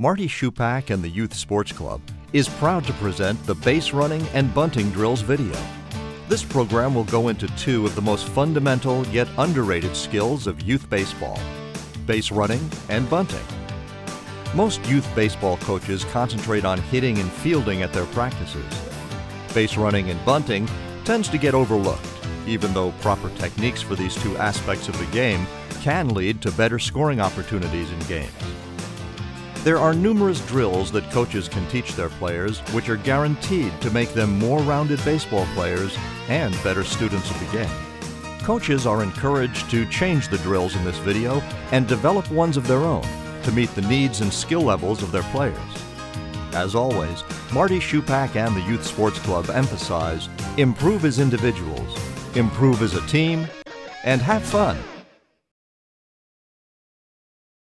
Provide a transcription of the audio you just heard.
Marty Schupak and the Youth Sports Club is proud to present the base running and bunting drills video. This program will go into two of the most fundamental yet underrated skills of youth baseball: base running and bunting. Most youth baseball coaches concentrate on hitting and fielding at their practices. Base running and bunting tends to get overlooked, even though proper techniques for these two aspects of the game can lead to better scoring opportunities in games. There are numerous drills that coaches can teach their players which are guaranteed to make them more rounded baseball players and better students of the game. Coaches are encouraged to change the drills in this video and develop ones of their own to meet the needs and skill levels of their players. As always, Marty Schupak and the Youth Sports Club emphasize: improve as individuals, improve as a team, and have fun.